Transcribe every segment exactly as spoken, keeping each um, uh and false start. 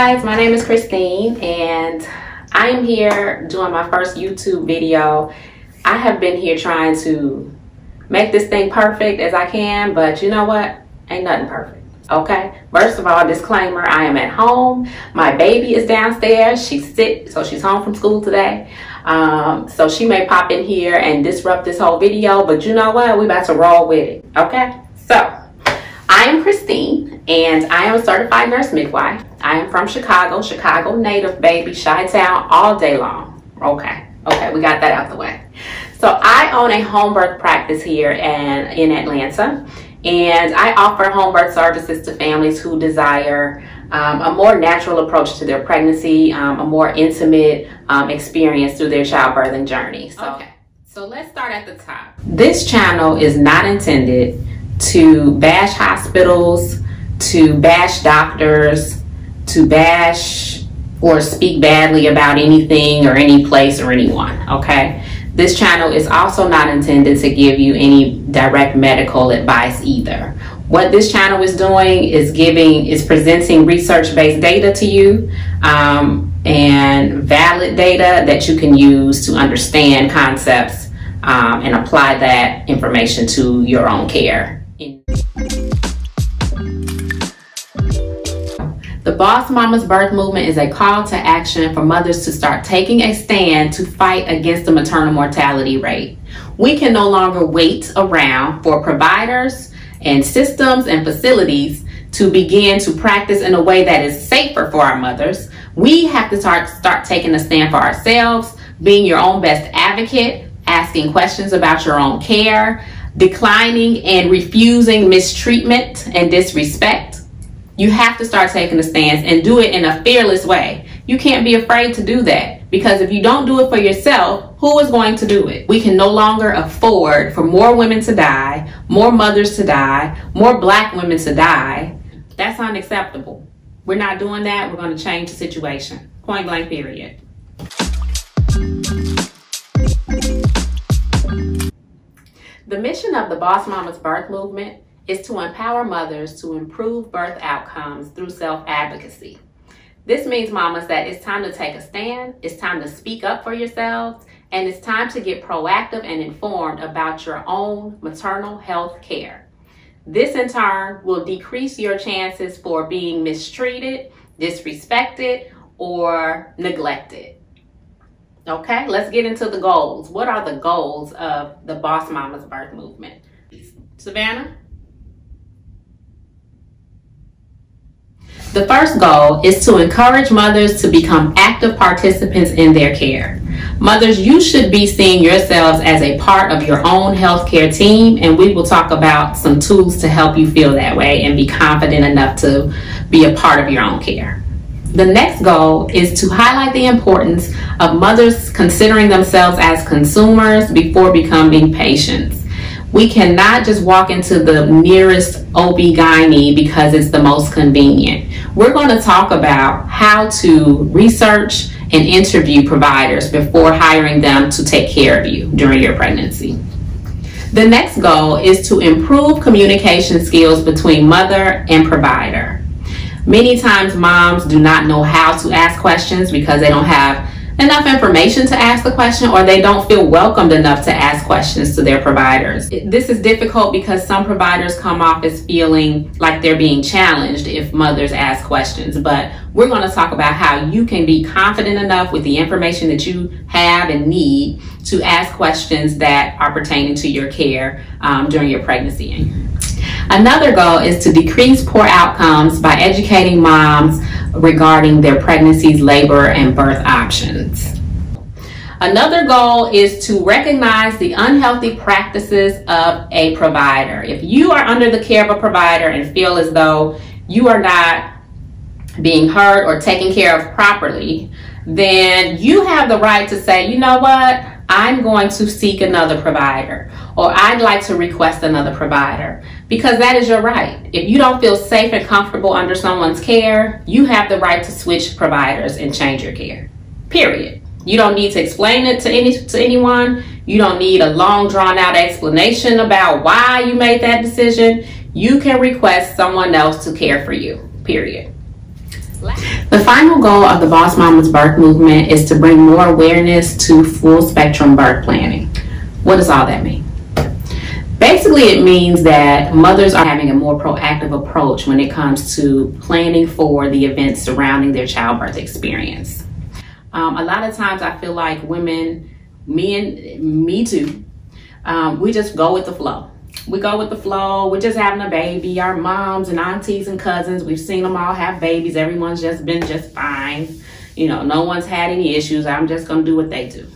guys, my name is Christine and I am here doing my first YouTube video. I have been here trying to make this thing perfect as I can, but you know what? Ain't nothing perfect, okay? First of all, disclaimer, I am at home. My baby is downstairs. She's sick, so she's home from school today. Um, so she may pop in here and disrupt this whole video, but you know what? We about to roll with it, okay? So, I am Christine and I am a certified nurse midwife. I am from Chicago, Chicago native baby, Chi-town all day long. Okay, okay, we got that out the way. So I own a home birth practice here and in Atlanta, and I offer home birth services to families who desire um, a more natural approach to their pregnancy, um, a more intimate um, experience through their childbirthing journey. So, okay, so let's start at the top. This channel is not intended to bash hospitals, to bash doctors, to bash or speak badly about anything or any place or anyone, okay? This channel is also not intended to give you any direct medical advice either. What this channel is doing is giving, is presenting research-based data to you um, and valid data that you can use to understand concepts um, and apply that information to your own care. The Boss Mamas Birth Movement is a call to action for mothers to start taking a stand to fight against the maternal mortality rate. We can no longer wait around for providers and systems and facilities to begin to practice in a way that is safer for our mothers. We have to start, start taking a stand for ourselves, being your own best advocate, asking questions about your own care, declining and refusing mistreatment and disrespect. You have to start taking a stance and do it in a fearless way. You can't be afraid to do that, because if you don't do it for yourself, who is going to do it? We can no longer afford for more women to die, more mothers to die, more black women to die. That's unacceptable. We're not doing that. We're going to change the situation. Point blank period. The mission of the Boss Mamas Birth Movement is to empower mothers to improve birth outcomes through self-advocacy. This means, mamas, that it's time to take a stand, it's time to speak up for yourselves, and it's time to get proactive and informed about your own maternal health care. This in turn will decrease your chances for being mistreated, disrespected, or neglected. Okay, let's get into the goals. What are the goals of the Boss Mamas Birth Movement? Savannah? The first goal is to encourage mothers to become active participants in their care. Mothers, you should be seeing yourselves as a part of your own healthcare team, and we will talk about some tools to help you feel that way and be confident enough to be a part of your own care. The next goal is to highlight the importance of mothers considering themselves as consumers before becoming patients. We cannot just walk into the nearest O B G Y N because it's the most convenient. We're going to talk about how to research and interview providers before hiring them to take care of you during your pregnancy. The next goal is to improve communication skills between mother and provider. Many times moms do not know how to ask questions because they don't have enough information to ask the question, or they don't feel welcomed enough to ask questions to their providers. This is difficult because some providers come off as feeling like they're being challenged if mothers ask questions, but we're going to talk about how you can be confident enough with the information that you have and need to ask questions that are pertaining to your care um, during your pregnancy. Another goal is to decrease poor outcomes by educating moms regarding their pregnancies, labor, and birth options. Another goal is to recognize the unhealthy practices of a provider. If you are under the care of a provider and feel as though you are not being heard or taken care of properly, then you have the right to say, you know what, I'm going to seek another provider, or I'd like to request another provider, because that is your right. If you don't feel safe and comfortable under someone's care, you have the right to switch providers and change your care, period. You don't need to explain it to any to anyone. You don't need a long drawn out explanation about why you made that decision. You can request someone else to care for you, period. The final goal of the Boss Mamas Birth Movement is to bring more awareness to full spectrum birth planning. What does all that mean? Basically, it means that mothers are having a more proactive approach when it comes to planning for the events surrounding their childbirth experience. Um, a lot of times I feel like women, me and me too, um, we just go with the flow. We go with the flow. We're just having a baby. Our moms and aunties and cousins, we've seen them all have babies. Everyone's just been just fine. You know, no one's had any issues. I'm just going to do what they do.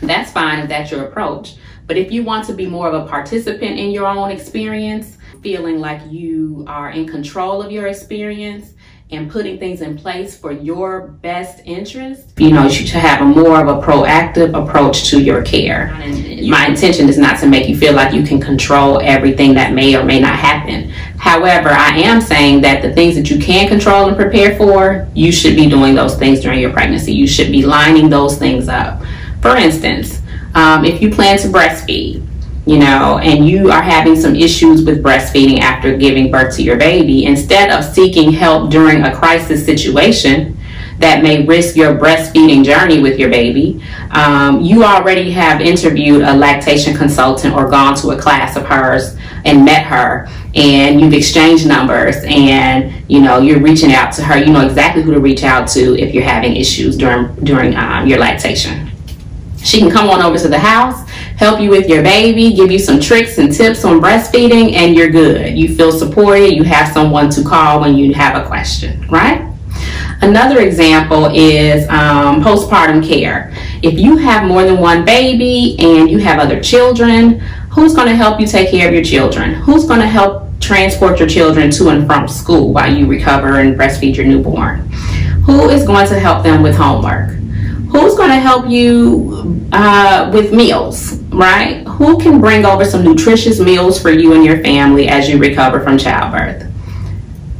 That's fine if that's your approach. But if you want to be more of a participant in your own experience, feeling like you are in control of your experience and putting things in place for your best interest, you know, you should have a more of a proactive approach to your care. My intention is not to make you feel like you can control everything that may or may not happen. However, I am saying that the things that you can control and prepare for, you should be doing those things during your pregnancy. You should be lining those things up. For instance, um, if you plan to breastfeed, you know, and you are having some issues with breastfeeding after giving birth to your baby, instead of seeking help during a crisis situation that may risk your breastfeeding journey with your baby, um, you already have interviewed a lactation consultant or gone to a class of hers and met her, and you've exchanged numbers, and you know you're reaching out to her. You know exactly who to reach out to if you're having issues during during um, your lactation. She can come on over to the house, help you with your baby, give you some tricks and tips on breastfeeding, and you're good. You feel supported. You have someone to call when you have a question, right? Another example is um, postpartum care. If you have more than one baby and you have other children, who's going to help you take care of your children? Who's going to help transport your children to and from school while you recover and breastfeed your newborn? Who is going to help them with homework? Who's going to help you uh, with meals, right? Who can bring over some nutritious meals for you and your family as you recover from childbirth?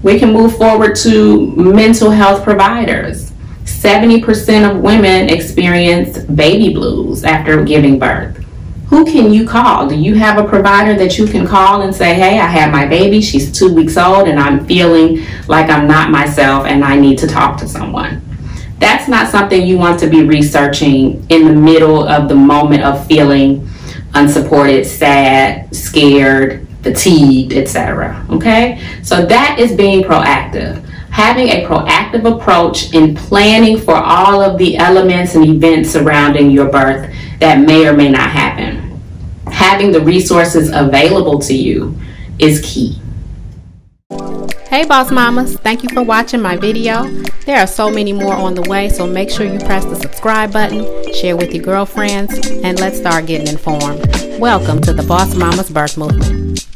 We can move forward to mental health providers. seventy percent of women experience baby blues after giving birth. Who can you call? Do you have a provider that you can call and say, hey, I had my baby, she's two weeks old, and I'm feeling like I'm not myself and I need to talk to someone? That's not something you want to be researching in the middle of the moment of feeling unsupported, sad, scared, fatigued, et cetera. Okay? So that is being proactive. Having a proactive approach in planning for all of the elements and events surrounding your birth that may or may not happen. Having the resources available to you is key. Hey Boss Mamas, thank you for watching my video. There are so many more on the way, so make sure you press the subscribe button, share with your girlfriends, and let's start getting informed. Welcome to the Boss Mamas Birth Movement.